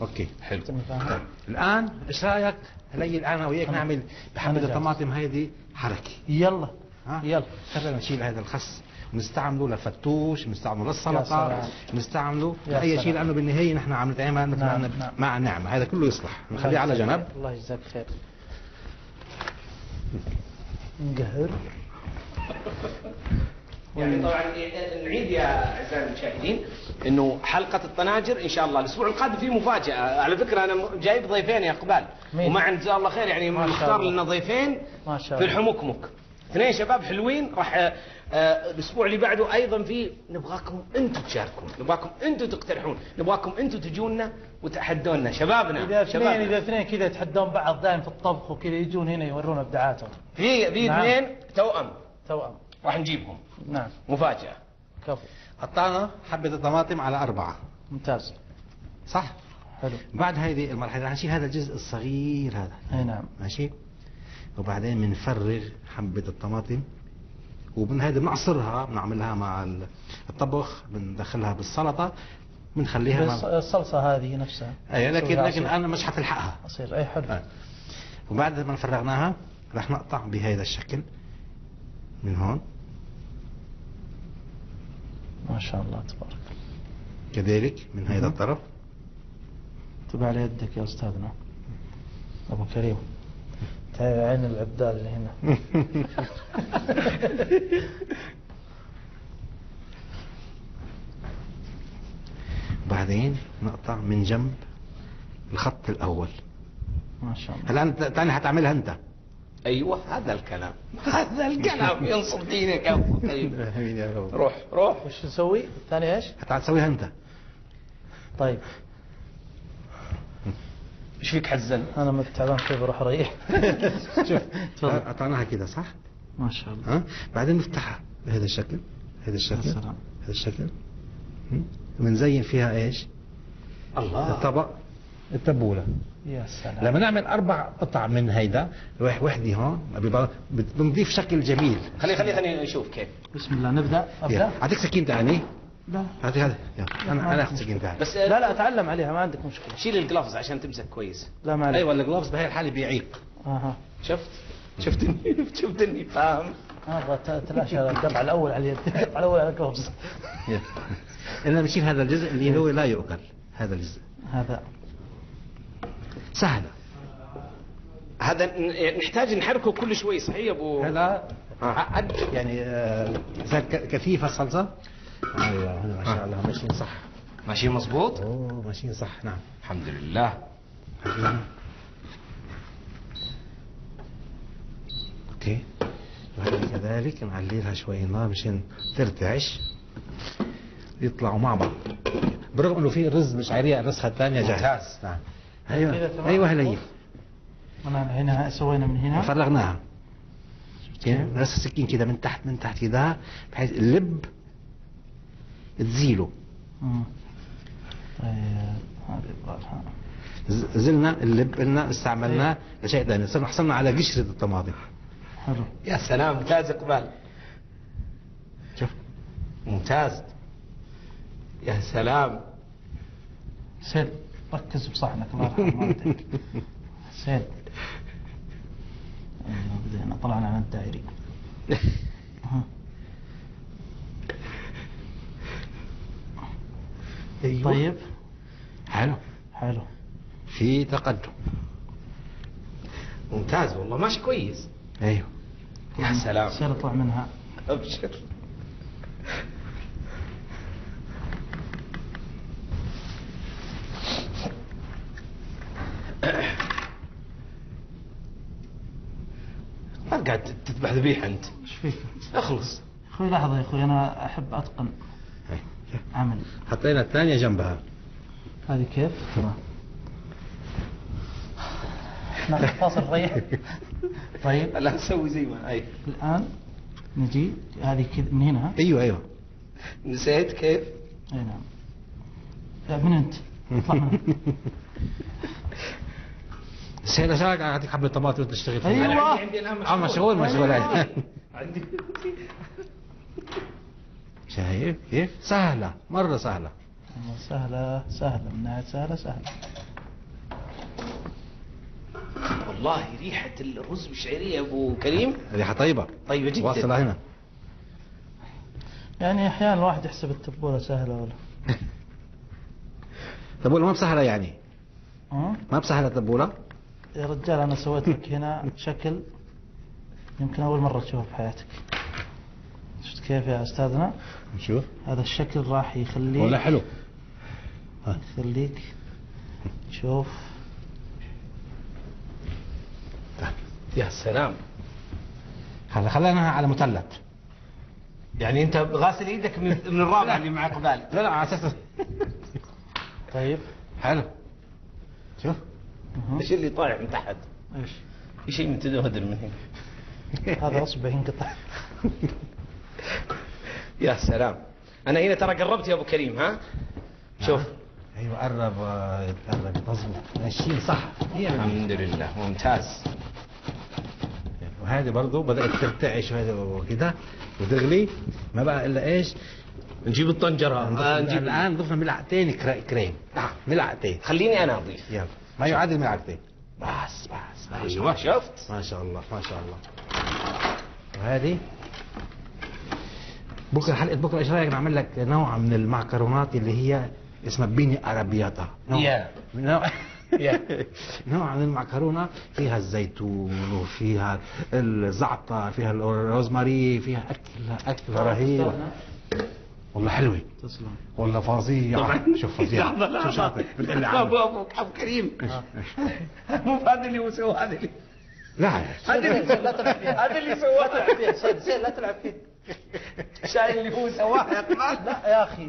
اوكي حلو. طيب الان ايش رايك هلي الان انا وياك نعمل بحبه الطماطم هذه حركه. يلا ها يلا خلينا نشيل هذا الخس ونستعمله لفتوش نستعمله للسلطه نستعمله لاي شيء لانه بالنهايه نحن عم نتعامل نعم. مع النعمه هذا كله يصلح نخليه على جنب. الله يجزاك خير. نقهر يعني طبعا نعيد يا اعزائي المشاهدين انه حلقه الطناجر ان شاء الله الاسبوع القادم في مفاجاه. على فكره انا جايب ضيفين يا اقبال ومع ان شاء الله خير يعني مختار لنا ضيفين ما شاء الله في الحمكمك اثنين شباب حلوين. راح الاسبوع اللي بعده ايضا في نبغاكم انتم تشاركون نبغاكم انتم تقترحون نبغاكم انتم تجونا وتحدونا شبابنا. اذا اثنين اذا اثنين كذا يتحدون بعض دائما في الطبخ وكذا يجون هنا يورونا ابداعاتهم. في في اثنين توأم توأم راح نجيبهم. نعم مفاجأة. كفو. قطعنا حبة الطماطم على أربعة. ممتاز. صح؟ حلو. بعد هذه المرحلة راح نشيل هذا الجزء الصغير هذا. أي نعم. ماشي؟ وبعدين بنفرغ حبة الطماطم ومن هذه بنعصرها بنعملها مع الطبخ بندخلها بالسلطة بنخليها مع الصلصة هذه نفسها. أي لكن لكن أنا مش حتلحقها. أصير أي حلو. آه. وبعد ما فرغناها راح نقطع بهذا الشكل. من هون ما شاء الله تبارك كذلك من هذا الطرف. تبع على يدك يا استاذنا ابو كريم تابع عين العبدال اللي هنا. بعدين نقطع من جنب الخط الاول. ما شاء الله. هلا انت ثاني هتعملها انت. ايوه هذا الكلام هذا الكلام ينصب دينك يا ابو كريم. روح روح وش نسوي؟ الثاني ايش؟ هتسويها انت. طيب ايش فيك حزن؟ انا من التعبان كيف بروح اريح. شوف تفضل. قطعناها كده صح؟ ما شاء الله. ها بعدين نفتحها بهذا الشكل، هذا الشكل، هذا الشكل، ونزين فيها ايش؟ الله الطبق التبوله. يا سلام. لما نعمل اربع قطع من هيدا وحده هون بنضيف شكل جميل. خلي خلي خلينا نشوف كيف. بسم الله نبدا. ابدا اعطيك سكين تعني. لا هذه هذا انا انا اخذ سكين تعني بس. لا لا اتعلم عليها ما عندك مشكله. شيل الجلافز عشان تمسك كويس. لا ما عليك. ايوه الجلافز بهي الحاله بيعيق. اها شفت؟ شفتني شفتني فاهم؟ ابغى اتلاشى الدمع الاول على اليد، الدمع الاول على الجلافز. انا بشيل هذا الجزء اللي هو لا يؤكل، هذا الجزء. هذا سهلة. هذا نحتاج نحركه كل شوي صحيح يا ابو؟ هلا عقد يعني آه كثيفة الصلصة. ايوه هنا ما شاء الله ماشيين صح. ماشيين مضبوط؟ اوه ماشيين صح نعم. الحمد لله. اوكي. وهذه كذلك نعليلها شوي نار مشان ترتعش. يطلعوا مع بعض. برغم انه في رز مشعرية النسخة الثانية جاهز. نعم. ايوه ايوه هلا هي. انا هنا سوينا من هنا فرغناها. بس السكين كده من تحت من تحت كده بحيث اللب تزيله. امم طيب هذه زلنا اللب قلنا استعملناه لشيء ثاني، صرنا حصلنا على قشرة الطماطم. حلو. يا سلام ممتاز اقبال. شوف ممتاز. يا سلام. سل ركز بصحنك الله يرحم والديك. سيل. ايوه بدينا طلعنا على الدائري. ايوه طيب حلو حلو في تقدم ممتاز والله ماشي كويس. ايوه يا سلام. سيل اطلع منها ابشر. ما قاعد تذبح ذبيحه انت. ايش فيك؟ اخلص. يا اخوي لحظه يا اخوي انا احب اتقن عملي. حطينا الثانيه جنبها. هذه كيف؟ ناخذ فاصل ريح. طيب لا نسوي زي ما هي. الان نجي هذه كذا من هنا. ايوه ايوه. نسيت كيف؟ اي نعم. من انت؟ اطلع منها. سهل سهل اعطيك حبه طماطم وتشتغل فيها. ايوه انا عندي الان مشغول. مشغول مشغول عندي. شايف كيف؟ سهله مره سهله. سهله سهله من ناحيه سهله سهله. والله ريحه الرز مشعريه يا ابو كريم. ريحه طيبه. طيبه جدا. واصله هنا. يعني احيانا الواحد يحسب التبوله سهله ولا. التبوله ما بسهله يعني. ما بسهلة التبولة؟ يا رجال أنا سويت لك هنا شكل يمكن أول مرة تشوفه بحياتك. شفت كيف يا أستاذنا؟ نشوف هذا الشكل راح يخليك والله حلو. ها يخليك شوف. يا سلام. هلا خليناها على مثلث. يعني أنت غاسل إيدك من من الرابع اللي معك بالي. لا لا على أساس. طيب حلو. شوف ايش اللي طالع من تحت؟ ايش؟ في شيء متدهدر من هنا. هذا اصبع ينقطع. يا سلام. انا هنا ترى قربت يا ابو كريم ها؟ شوف. ايوه قرب قرب تظبط ماشيين صح. الحمد لله ممتاز. وهذه برضه بدات ترتعش وكده وتغلي ما بقى الا ايش؟ نجيب الطنجرة. آه نجيب الآن ضفنا ملعقتين كريم. نعم ملعقتين. خليني أنا أضيف. يلا ما يعادل ملعقتين. بس بس. أيوه شفت. ما شاء الله ما شاء الله. وهذه بكرة حلقة بكرة إيش رأيك نعمل لك نوع من المعكرونات اللي هي اسمها بيني أرابياتا. يا نوع نوع من المعكرونة فيها الزيتون وفيها الزعتر فيها الروزماري فيها أكل أكل رهيب. والله حلوه. تسلم. والله فظيعه. طبعا شوف فظيعه. لحظه لحظه ابو ابو ابو كريم مو هذا اللي هو سوى هذا اللي لا هذا اللي لا تلعب فيه هذا اللي سواه. لا تلعب فيه سيد سيد لا تلعب فيه. شايل اللي هو سواه يا طلال. لا يا اخي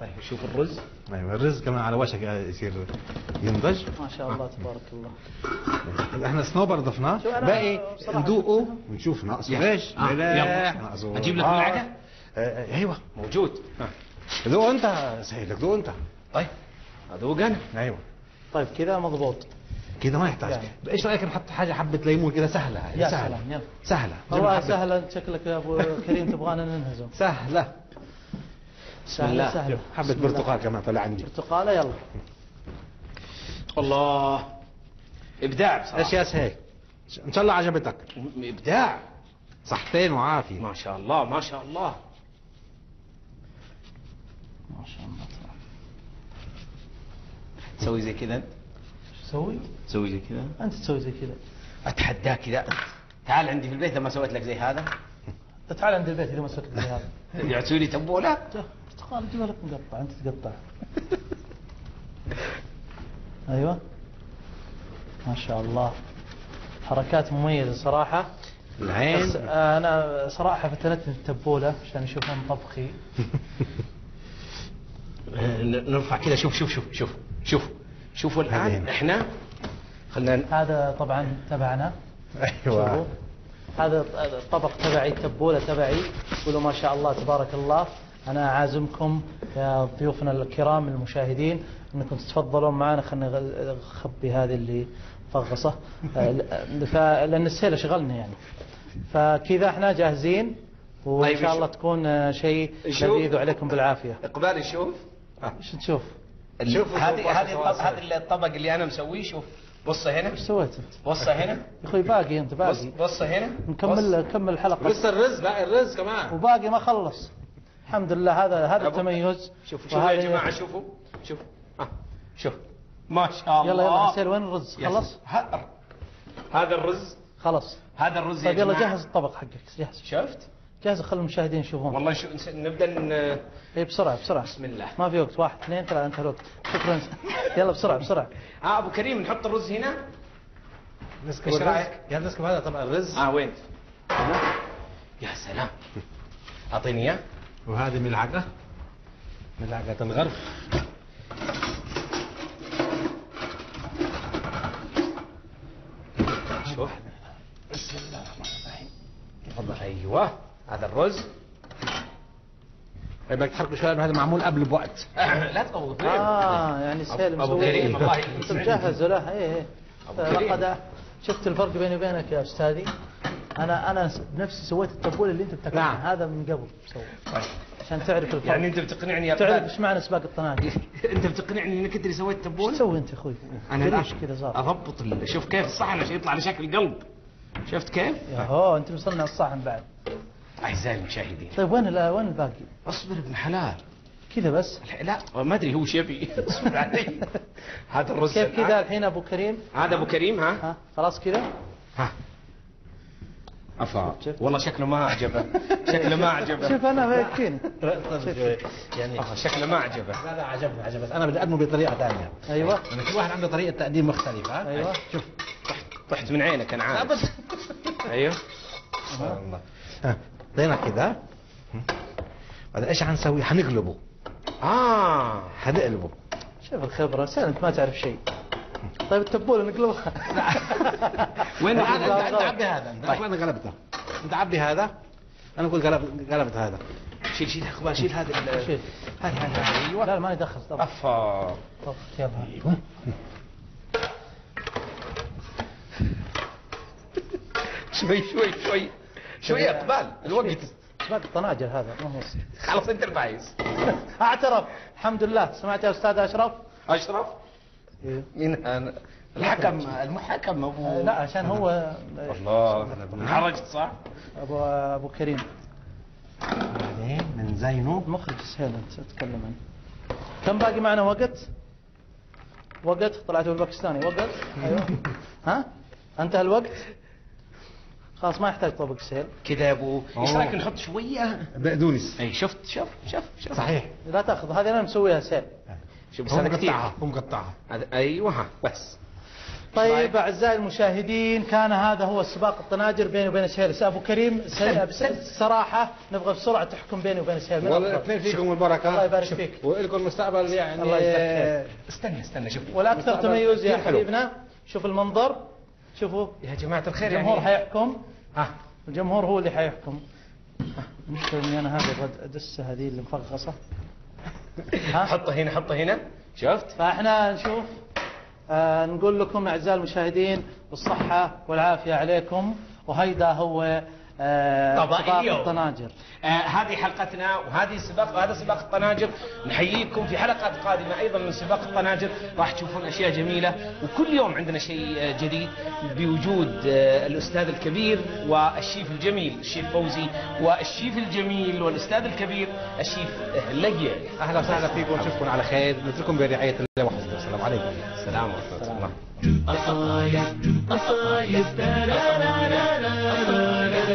طيب شوف الرز. ايوه الرز كمان على وشك يصير ينضج ما شاء الله تبارك الله. احنا صنوبر ضفناه باقي ندوقه ونشوف ناقصه ايش. يلا اجيب لك ملعقه. ايوه موجود. ذوق انت سهيل لك ذوق انت. طيب ادوق انا. ايوه طيب كذا مضبوط كده ما يحتاج. ايش رايك نحط حاجه حبه ليمون كده سهله يا سهله يلا سهله والله سهله. شكلك يا ابو كريم تبغانا ننهزم. سهله سهله سهله حبه برتقال كمان طلع عندي برتقاله. يلا الله ابداع بصراحه. ايش يا سهيل ان شاء الله عجبتك. ابداع صحتين وعافيه ما شاء الله ما شاء الله ما شاء الله. تسوي زي كذا تسوي؟ تسوي زي كذا؟ أنت تسوي زي كذا. أتحداك كذا. تعال عندي في البيت إذا ما سويت لك زي هذا. تعال عندي البيت إذا ما سويت لك زي هذا. يعطوني تبولة؟ برتقال جوا لك مقطع أنت تقطع. أيوه. ما شاء الله. حركات مميزة صراحة. العين. بس أنا صراحة فتنتني التبولة عشان أشوف أم طبخي. نرفع كذا شوف شوف شوف شوف شوف. شوفوا الآن احنا خلنا هذا طبعا تبعنا. ايوه هذا الطبق تبعي التبوله تبعي. قولوا ما شاء الله تبارك الله. انا عازمكم يا ضيوفنا الكرام المشاهدين انكم تتفضلون معنا. خلنا نخبي هذه اللي فغصه لان السيل اشغلنا يعني. فكذا احنا جاهزين وان شاء الله تكون شيء لذيذ وعليكم بالعافيه. اقبال شوف ايش نشوف. شوفوا هذه هذه الطبق اللي انا مسويه. شوف بصه هنا ايش سويت انت؟ بصه هنا يا اخوي باقي انت باقي. بصه هنا نكمل نكمل الحلقه. لسه الرز باقي الرز كمان وباقي ما خلص. الحمد لله هذا هذا التميز. شوفوا شوفوا يا جماعه شوفوا شوفوا آه. شوف ما شاء الله. يلا يلا سير وين الرز خلص؟ هذا الرز خلص هذا الرز. طيب يلا جهز الطبق حقك جهز. شفت؟ جاهز خلي المشاهدين يشوفون. والله شو نبدا ن... اي بسرعه بسرعه بسم الله ما في وقت. واحد اثنين ثلاثة انتهى الوقت. شكرا. يلا بسرعه بسرعه. اه ابو كريم نحط الرز هنا. ايش رايك؟ يا نسكب هذا طبق الرز. اه وين؟ هنا. يا سلام اعطيني اياه. وهذه ملعقه ملعقه الغرف. شوف بسم الله الرحمن الرحيم. تفضل. ايوه هذا الرز. يبقى تحركوا شويه لانه هذا معمول قبل بوقت. لا تقوط ليه؟ اه يعني سالم ابو كريم والله انت مجهز له. ايه ايه لقد شفت الفرق بيني وبينك يا استاذي. انا انا بنفسي سويت التبوله اللي انت بتاكلها. نعم. هذا من قبل مسوي عشان تعرف الفرق. يعني انت بتقنعني يا تعرف ايش معنى سباق الطنان. انت بتقنعني انك انت اللي سويت التبوله. ايش تسوي انت يا اخوي؟ انا كذا صار اضبط. شوف كيف الصحن عشان يطلع بشكل قلب. شفت كيف؟ ياهو انت مصنع الصحن بعد. أعزائي المشاهدين. طيب وين وين الباقي؟ اصبر ابن حلال. كذا بس؟ لا ما ادري هو شبي. اصبر علي. هذا الرز كيف كذا الحين ابو كريم؟ هذا ابو كريم ها؟ ها خلاص كذا؟ ها. افا والله شكله ما عجبه. شكله ما عجبه. شوف انا ما يكفيني. يعني شكله ما عجبه. لا لا عجبني عجبني. انا بدي اقدمه بطريقه ثانيه. ايوه. كل واحد عنده طريقه تقديم مختلفه. ايوه. شوف طحت من عينك انا عارف. ايوه. سبحان الله. حطينا كده. بعدين ايش حنسوي؟ حنقلبه. اه حنقلبه. شوف الخبره سهل انت ما تعرف شيء. طيب التبوله نقلبها. وين هذا؟ انت عبي هذا. طيب انا قلبته. انت عبي هذا. انا اقول قلبت قلبت هذا. شيل شيل اخبار شيل هذا. شيل. هذا هذا ايوه. لا ما يدخل طبعا. افا. طب يلا. ايوه. شوي شوي شوي. شوية اقبال الوقت. سباق الطناجر هذا ما هو خلاص انت الفايز. اعترف الحمد لله. سمعت يا استاذ اشرف؟ اشرف؟ ايه مين انا؟ الحكم المحكم ابو لا عشان هو والله انحرجت صح؟ ابو ابو كريم. بعدين من زينه مخرج سهيل انت تتكلم عنه. كم باقي معنا وقت؟ وقت طلعت بالباكستاني وقت. ايوه ها انتهى الوقت خلاص ما يحتاج طبق سهل كذا يا ابو. ايش رايك نحط شويه بقدونس؟ اي شفت شوف شوف شوف صحيح لا تاخذ هذه انا مسويها سهل. شوف بس انا كثير ومقطعها. ايوه ها بس. طيب اعزائي المشاهدين كان هذا هو سباق الطناجر بيني وبين سهيل. ابو كريم صراحه نبغى بسرعه تحكم بيني وبين سهيل. والله الاثنين فيكم البركه الله يبارك فيك ولكم مستقبل يعني. الله يسعدك. استنى استنى شوف والاكثر تميز يا حبيبنا. شوف المنظر شوفوا يا جماعه الخير. الجمهور يعني حيحكم. ها الجمهور هو اللي حيحكم. ها اني انا هذا ابغى ادس هذه اللي مفغصه. ها حطها هنا حطها هنا شفت. فاحنا نشوف آه نقول لكم أعزائي المشاهدين بالصحة والعافية عليكم. وهيدا هو آه سباق الطناجر. آه هذه حلقتنا وهذه سباق وهذا سباق الطناجر. نحييكم في حلقات قادمة أيضا من سباق الطناجر. راح تشوفون أشياء جميلة وكل يوم عندنا شيء جديد بوجود آه الأستاذ الكبير والشيف الجميل الشيف فوزي والشيف الجميل والأستاذ الكبير الشيف لقيا. أهلا وسهلا فيكم. نشوفكم على خير. نترككم برعاية الله وحفظه. السلام عليكم. السلام ورحمة الله.